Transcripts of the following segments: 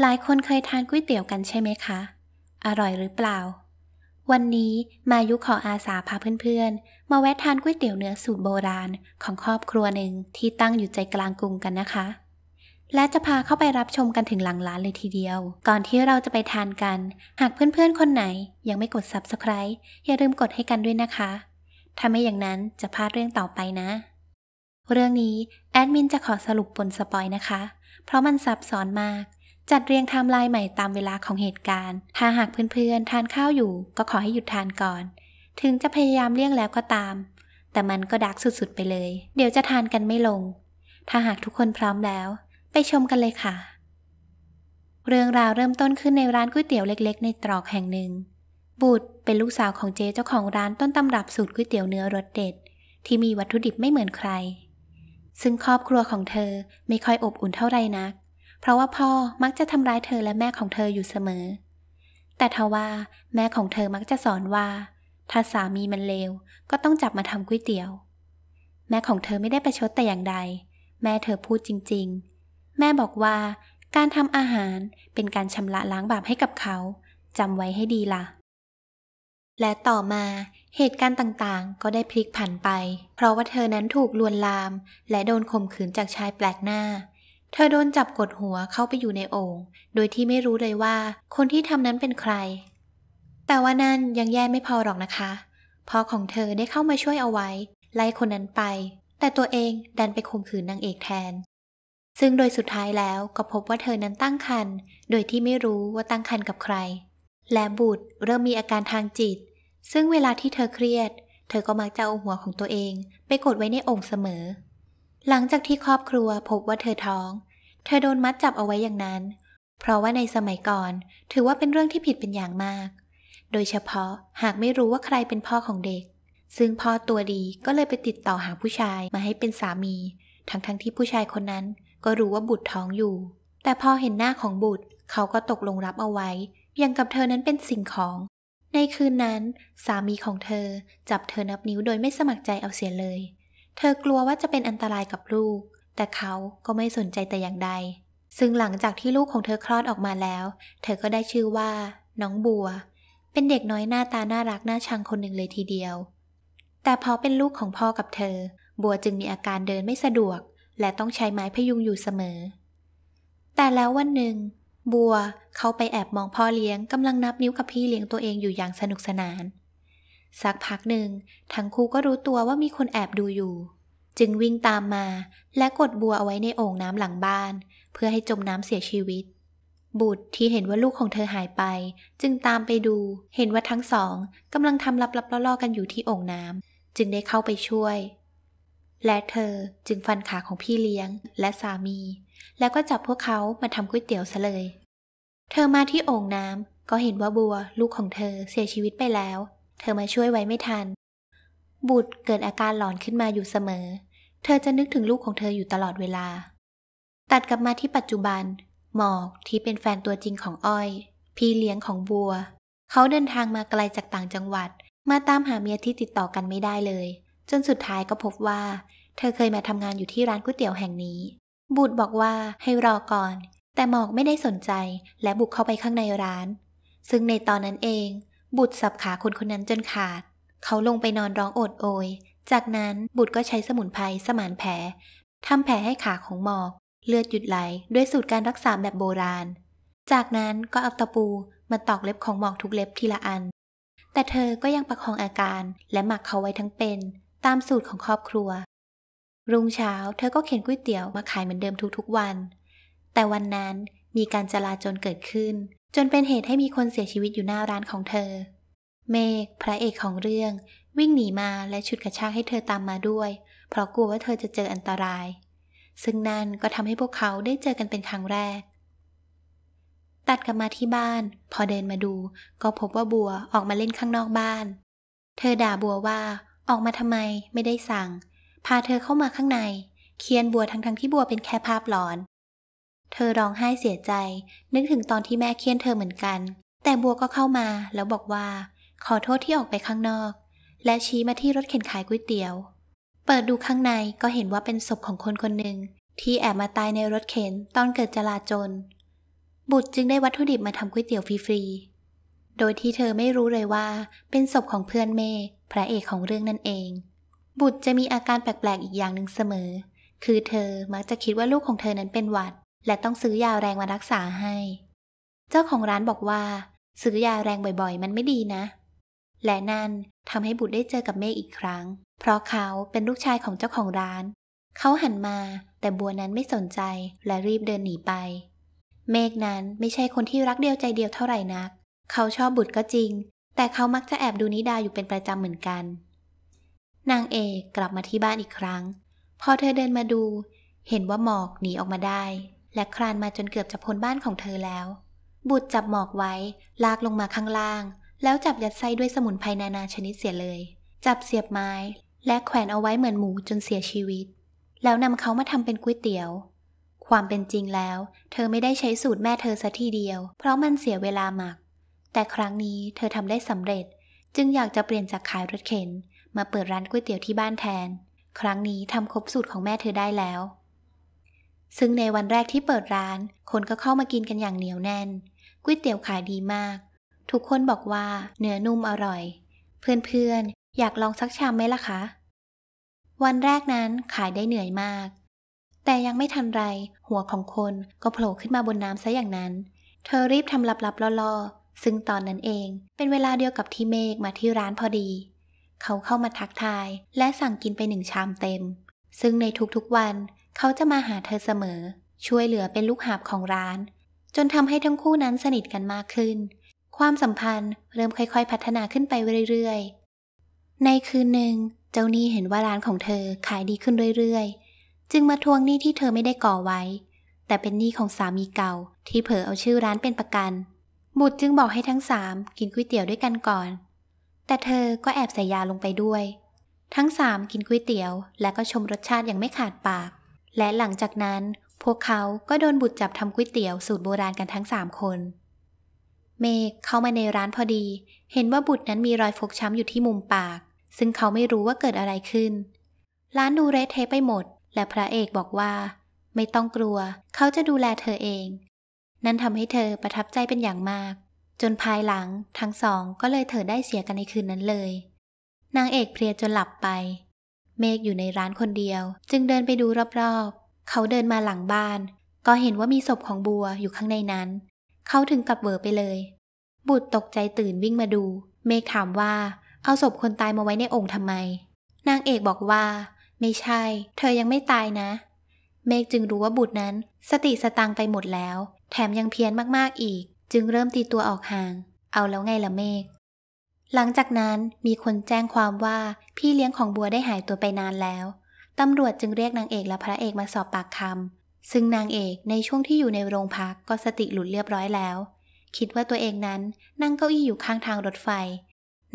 หลายคนเคยทานก๋วยเตี๋ยวกันใช่ไหมคะอร่อยหรือเปล่าวันนี้มายุขออาสาพาเพื่อนๆมาแวะทานก๋วยเตี๋ยวเนื้อสูตรโบราณของครอบครัวหนึ่งที่ตั้งอยู่ใจกลางกรุงกันนะคะและจะพาเข้าไปรับชมกันถึงหลังร้านเลยทีเดียวก่อนที่เราจะไปทานกันหากเพื่อนๆคนไหนยังไม่กด Subscribe อย่าลืมกดให้กันด้วยนะคะถ้าไม่อย่างนั้นจะพลาดเรื่องต่อไปนะเรื่องนี้แอดมินจะขอสรุปปนสปอยนะคะเพราะมันซับซ้อนมากจัดเรียงไทม์ไลน์ใหม่ตามเวลาของเหตุการณ์ถ้าหากเพื่อนๆทานข้าวอยู่ก็ขอให้หยุดทานก่อนถึงจะพยายามเลี่ยงแล้วก็ตามแต่มันก็ดาร์กสุดๆไปเลยเดี๋ยวจะทานกันไม่ลงถ้าหากทุกคนพร้อมแล้วไปชมกันเลยค่ะเรื่องราวเริ่มต้นขึ้นในร้านก๋วยเตี๋ยวเล็กๆในตรอกแห่งหนึ่งบุตรเป็นลูกสาวของเจ๊เจ้าของร้านต้นตำรับสูตรก๋วยเตี๋ยวเนื้อรสเด็ดที่มีวัตถุดิบไม่เหมือนใครซึ่งครอบครัวของเธอไม่ค่อยอบอุ่นเท่าไรนักเพราะว่าพ่อมักจะทำร้ายเธอและแม่ของเธออยู่เสมอแต่ทว่าแม่ของเธอมักจะสอนว่าถ้าสามีมันเลวก็ต้องจับมาทำก๋วยเตี๋ยวแม่ของเธอไม่ได้ประชดแต่อย่างใดแม่เธอพูดจริงๆแม่บอกว่าการทำอาหารเป็นการชำระล้างบาปให้กับเขาจำไว้ให้ดีล่ะและต่อมาเหตุการณ์ต่างๆก็ได้พลิกผันไปเพราะว่าเธอนั้นถูกลวนลามและโดนข่มขืนจากชายแปลกหน้าเธอโดนจับกดหัวเข้าไปอยู่ในโอ่งโดยที่ไม่รู้เลยว่าคนที่ทำนั้นเป็นใครแต่ว่านั้นยังแย่ไม่พอหรอกนะคะพ่อของเธอได้เข้ามาช่วยเอาไว้ไล่คนนั้นไปแต่ตัวเองดันไปข่มขืนนางเอกแทนซึ่งโดยสุดท้ายแล้วก็พบว่าเธอนั้นตั้งครรภ์โดยที่ไม่รู้ว่าตั้งครรภ์กับใครและบุตรเริ่มมีอาการทางจิตซึ่งเวลาที่เธอเครียดเธอก็มักจะเอาหัวของตัวเองไปกดไว้ในโอ่งเสมอหลังจากที่ครอบครัวพบว่าเธอท้องเธอโดนมัดจับเอาไว้อย่างนั้นเพราะว่าในสมัยก่อนถือว่าเป็นเรื่องที่ผิดเป็นอย่างมากโดยเฉพาะหากไม่รู้ว่าใครเป็นพ่อของเด็กซึ่งพ่อตัวดีก็เลยไปติดต่อหาผู้ชายมาให้เป็นสามีทั้งที่ผู้ชายคนนั้นก็รู้ว่าบุตรท้องอยู่แต่พอเห็นหน้าของบุตรเขาก็ตกลงรับเอาไว้อย่างกับเธอนั้นเป็นสิ่งของในคืนนั้นสามีของเธอจับเธอนับนิ้วโดยไม่สมัครใจเอาเสียเลยเธอกลัวว่าจะเป็นอันตรายกับลูกแต่เขาก็ไม่สนใจแต่อย่างใดซึ่งหลังจากที่ลูกของเธอคลอดออกมาแล้วเธอก็ได้ชื่อว่าน้องบัวเป็นเด็กน้อยหน้าตาน่ารักน่าชังคนหนึ่งเลยทีเดียวแต่พอเป็นลูกของพ่อกับเธอบัวจึงมีอาการเดินไม่สะดวกและต้องใช้ไม้พยุงอยู่เสมอแต่แล้ววันหนึ่งบัวเขาไปแอบมองพ่อเลี้ยงกำลังนับนิ้วกับพี่เลี้ยงตัวเองอยู่อย่างสนุกสนานสักพักหนึ่งทั้งคู่ก็รู้ตัวว่ามีคนแอบดูอยู่จึงวิ่งตามมาและกดบัวเอาไว้ในโอ่งน้ำหลังบ้านเพื่อให้จมน้ำเสียชีวิตบุตรที่เห็นว่าลูกของเธอหายไปจึงตามไปดูเห็นว่าทั้งสองกำลังทำลับๆล่อๆกันอยู่ที่โอ่งน้ำจึงได้เข้าไปช่วยและเธอจึงฟันขาของพี่เลี้ยงและสามีแล้วก็จับพวกเขามาทำก๋วยเตี๋ยวซะเลยเธอมาที่โอ่งน้ำก็เห็นว่าบัวลูกของเธอเสียชีวิตไปแล้วเธอมาช่วยไว้ไม่ทันบุตรเกิดอาการหลอนขึ้นมาอยู่เสมอเธอจะนึกถึงลูกของเธออยู่ตลอดเวลาตัดกลับมาที่ปัจจุบันหมอกที่เป็นแฟนตัวจริงของอ้อยพี่เลี้ยงของบัวเขาเดินทางมาไกลจากต่างจังหวัดมาตามหาเมียที่ติดต่อกันไม่ได้เลยจนสุดท้ายก็พบว่าเธอเคยมาทำงานอยู่ที่ร้านก๋วยเตี๋ยวแห่งนี้บุตรบอกว่าให้รอก่อนแต่หมอกไม่ได้สนใจและบุกเข้าไปข้างในร้านซึ่งในตอนนั้นเองบุตรสับขาคนนั้นจนขาดเขาลงไปนอนร้องโอดโอยจากนั้นบุตรก็ใช้สมุนไพรสมานแผลทำแผลให้ขาของหมอกเลือดหยุดไหลด้วยสูตรการรักษาแบบโบราณจากนั้นก็เอาตะปูมาตอกเล็บของหมอกทุกเล็บทีละอันแต่เธอก็ยังประคองอาการและหมักเขาไว้ทั้งเป็นตามสูตรของครอบครัวรุ่งเช้าเธอก็เข็นก๋วยเตี๋ยวมาขายเหมือนเดิมทุกๆวันแต่วันนั้นมีการจลาจลเกิดขึ้นจนเป็นเหตุให้มีคนเสียชีวิตอยู่หน้าร้านของเธอเมฆพระเอกของเรื่องวิ่งหนีมาและฉุดกระชากให้เธอตามมาด้วยเพราะกลัวว่าเธอจะเจออันตรายซึ่งนั่นก็ทำให้พวกเขาได้เจอกันเป็นครั้งแรกตัดกลับมาที่บ้านพอเดินมาดูก็พบว่าบัวออกมาเล่นข้างนอกบ้านเธอด่าบัวว่าออกมาทำไมไม่ได้สั่งพาเธอเข้ามาข้างในเคียนบัวทั้งที่บัวเป็นแค่ภาพหลอนเธอร้องไห้เสียใจนึกถึงตอนที่แม่เคี่ยนเธอเหมือนกันแต่บัวก็เข้ามาแล้วบอกว่าขอโทษที่ออกไปข้างนอกและชี้มาที่รถเข็นขายก๋วยเตี๋ยวเปิดดูข้างในก็เห็นว่าเป็นศพของคนคนหนึ่งที่แอบมาตายในรถเข็นตอนเกิดจลาจล บุตรจึงได้วัตถุดิบมาทำก๋วยเตี๋ยวฟรีๆโดยที่เธอไม่รู้เลยว่าเป็นศพของเพื่อนเมย์พระเอกของเรื่องนั่นเองบุตรจะมีอาการแปลกๆอีกอย่างหนึ่งเสมอคือเธอมักจะคิดว่าลูกของเธอนั้นเป็นหวัดและต้องซื้อยาแรงมารักษาให้เจ้าของร้านบอกว่าซื้อยาแรงบ่อยๆมันไม่ดีนะและนั่นทำให้บุตรได้เจอกับเมฆอีกครั้งเพราะเขาเป็นลูกชายของเจ้าของร้านเขาหันมาแต่บัวนั้นไม่สนใจและรีบเดินหนีไปเมฆนั้นไม่ใช่คนที่รักเดียวใจเดียวเท่าไหร่นักเขาชอบบุตรก็จริงแต่เขามักจะแอบดูนิดาอยู่เป็นประจำเหมือนกันนางเอกกลับมาที่บ้านอีกครั้งพอเธอเดินมาดูเห็นว่าหมอกหนีออกมาได้และคลานมาจนเกือบจะพ้นบ้านของเธอแล้วบุตรจับหมอกไว้ลากลงมาข้างล่างแล้วจับยัดไส้ด้วยสมุนไพรนานาชนิดเสียเลยจับเสียบไม้และแขวนเอาไว้เหมือนหมูจนเสียชีวิตแล้วนำเขามาทำเป็นก๋วยเตี๋ยวความเป็นจริงแล้วเธอไม่ได้ใช้สูตรแม่เธอซะทีเดียวเพราะมันเสียเวลาหมักแต่ครั้งนี้เธอทำได้สำเร็จจึงอยากจะเปลี่ยนจากขายรถเข็นมาเปิดร้านก๋วยเตี๋ยวที่บ้านแทนครั้งนี้ทำครบสูตรของแม่เธอได้แล้วซึ่งในวันแรกที่เปิดร้านคนก็เข้ามากินกันอย่างเหนียวแน่นก๋วยเตี๋ยวขายดีมากทุกคนบอกว่าเนื้อนุ่มอร่อยเพื่อนๆอยากลองสักชามไหมล่ะคะวันแรกนั้นขายได้เหนื่อยมากแต่ยังไม่ทันไรหัวของคนก็โผล่ขึ้นมาบนน้ำซะอย่างนั้นเธอรีบทำลับๆล่อๆซึ่งตอนนั้นเองเป็นเวลาเดียวกับที่เมฆมาที่ร้านพอดีเขาเข้ามาทักทายและสั่งกินไปหนึ่งชามเต็มซึ่งในทุกๆวันเขาจะมาหาเธอเสมอช่วยเหลือเป็นลูกหาบของร้านจนทำให้ทั้งคู่นั้นสนิทกันมากขึ้นความสัมพันธ์เริ่มค่อยๆพัฒนาขึ้นไปเรื่อยๆในคืนหนึ่งเจ้าหนี้เห็นว่าร้านของเธอขายดีขึ้นเรื่อยๆจึงมาทวงหนี้ที่เธอไม่ได้ก่อไว้แต่เป็นหนี้ของสามีเก่าที่เผลอเอาชื่อร้านเป็นประกันบุตรจึงบอกให้ทั้งสามกินก๋วยเตี๋ยวด้วยกันก่อนแต่เธอก็แอบใส่ยาลงไปด้วยทั้งสามกินก๋วยเตี๋ยวและก็ชมรสชาติอย่างไม่ขาดปากและหลังจากนั้นพวกเขาก็โดนบุตรจับทำก๋วยเตี๋ยวสูตรโบราณกันทั้งสามคนเมฆเข้ามาในร้านพอดีเห็นว่าบุตรนั้นมีรอยฟกช้ำอยู่ที่มุมปากซึ่งเขาไม่รู้ว่าเกิดอะไรขึ้นร้านดูเละเทะไปหมดและพระเอกบอกว่าไม่ต้องกลัวเขาจะดูแลเธอเองนั่นทำให้เธอประทับใจเป็นอย่างมากจนภายหลังทั้งสองก็เลยเถิดได้เสียกันในคืนนั้นเลยนางเอกเพลียจนหลับไปเมฆอยู่ในร้านคนเดียวจึงเดินไปดูรอบๆเขาเดินมาหลังบ้านก็เห็นว่ามีศพของบัวอยู่ข้างในนั้นเขาถึงกับเวอไปเลยบุตรตกใจตื่นวิ่งมาดูเมฆถามว่าเอาศพคนตายมาไว้ในโอ่งทำไมนางเอกบอกว่าไม่ใช่เธอยังไม่ตายนะเมฆจึงรู้ว่าบุตรนั้นสติสตังไปหมดแล้วแถมยังเพี้ยนมากๆอีกจึงเริ่มตีตัวออกห่างเอาแล้วไงล่ะเมฆหลังจากนั้นมีคนแจ้งความว่าพี่เลี้ยงของบัวได้หายตัวไปนานแล้วตำรวจจึงเรียกนางเอกและพระเอกมาสอบปากคำซึ่งนางเอกในช่วงที่อยู่ในโรงพักก็สติหลุดเรียบร้อยแล้วคิดว่าตัวเองนั้นนั่งเก้าอี้อยู่ข้างทางรถไฟ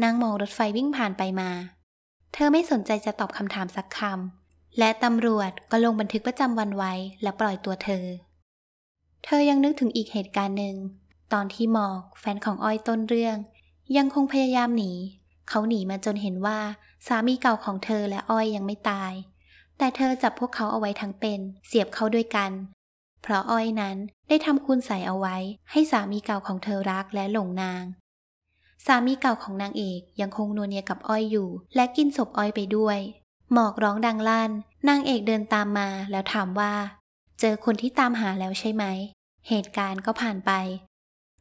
นั่งมองรถไฟวิ่งผ่านไปมาเธอไม่สนใจจะตอบคำถามสักคำและตำรวจก็ลงบันทึกประจำวันไว้และปล่อยตัวเธอยังนึกถึงอีกเหตุการณ์หนึ่งตอนที่หมอกแฟนของอ้อยต้นเรื่องยังคงพยายามหนีเขาหนีมาจนเห็นว่าสามีเก่าของเธอและอ้อยยังไม่ตายแต่เธอจับพวกเขาเอาไว้ทั้งเป็นเสียบเขาด้วยกันเพราะอ้อยนั้นได้ทำคุณใส่เอาไว้ให้สามีเก่าของเธอรักและหลงนางสามีเก่าของนางเอกยังคงนัวเนียกับอ้อยอยู่และกินศพอ้อยไปด้วยหมอกร้องดังลั่นนางเอกเดินตามมาแล้วถามว่าเจอคนที่ตามหาแล้วใช่ไหมเหตุการณ์ก็ผ่านไป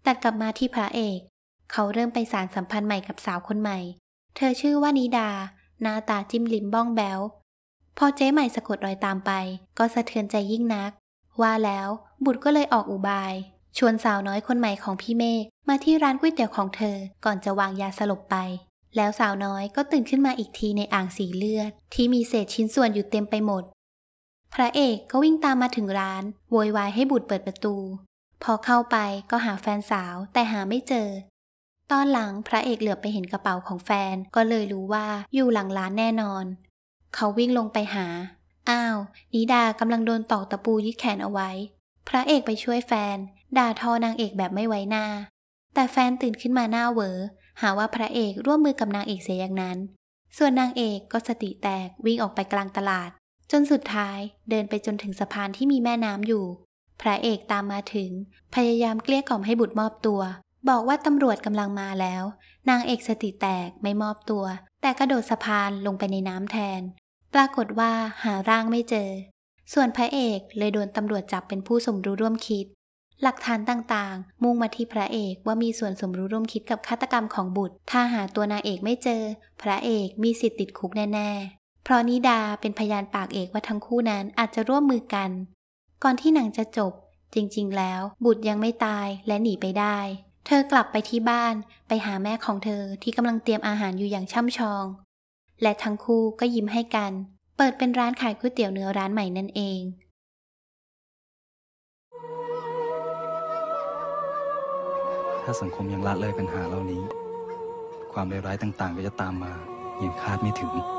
ตัดกลับมาที่พระเอกเขาเริ่มไปสารสัมพันธ์ใหม่กับสาวคนใหม่เธอชื่อว่านิดาหน้าตาจิ้มลิ้มบ้องแบ้วพอเจ๊ใหม่สะกดรอยตามไปก็สะเทือนใจยิ่งนักว่าแล้วบุตรก็เลยออกอุบายชวนสาวน้อยคนใหม่ของพี่เมฆมาที่ร้านก๋วยเตี๋ยวของเธอก่อนจะวางยาสลบไปแล้วสาวน้อยก็ตื่นขึ้นมาอีกทีในอ่างสีเลือดที่มีเศษชิ้นส่วนอยู่เต็มไปหมดพระเอกก็วิ่งตามมาถึงร้านโวยวายให้บุตรเปิดประตูพอเข้าไปก็หาแฟนสาวแต่หาไม่เจอตอนหลังพระเอกเหลือบไปเห็นกระเป๋าของแฟนก็เลยรู้ว่าอยู่หลังร้านแน่นอนเขาวิ่งลงไปหาอ้าวนิดากำลังโดนตอกตะปูยึดแขนเอาไว้พระเอกไปช่วยแฟนด่าทอนางเอกแบบไม่ไว้หน้าแต่แฟนตื่นขึ้นมาหน้าเหวอหาว่าพระเอกร่วมมือกับนางเอกเสียอย่างนั้นส่วนนางเอกก็สติแตกวิ่งออกไปกลางตลาดจนสุดท้ายเดินไปจนถึงสะพานที่มีแม่น้ำอยู่ พระเอกตามมาถึงพยายามเกลี้ยกล่อมให้บุตรมอบตัวบอกว่าตำรวจกำลังมาแล้วนางเอกสติแตกไม่มอบตัวแต่กระโดดสะพานลงไปในน้ำแทนปรากฏว่าหาร่างไม่เจอส่วนพระเอกเลยโดนตำรวจจับเป็นผู้สมรู้ร่วมคิดหลักฐานต่างๆมุ่งมาที่พระเอกว่ามีส่วนสมรู้ร่วมคิดกับฆาตกรรมของบุตรถ้าหาตัวนางเอกไม่เจอพระเอกมีสิทธิ์ติดคุกแน่ๆเพราะนิดาเป็นพยานปากเอกว่าทั้งคู่นั้นอาจจะร่วมมือกันก่อนที่หนังจะจบจริงๆแล้วบุตรยังไม่ตายและหนีไปได้เธอกลับไปที่บ้านไปหาแม่ของเธอที่กำลังเตรียมอาหารอยู่อย่างช่ำชองและทั้งคู่ก็ยิ้มให้กันเปิดเป็นร้านขายก๋วยเตี๋ยวเนื้อร้านใหม่นั่นเองถ้าสังคมยังละเลยปัญหาเหล่านี้ความเลวร้ายต่างๆก็จะตามมาอย่างคาดไม่ถึง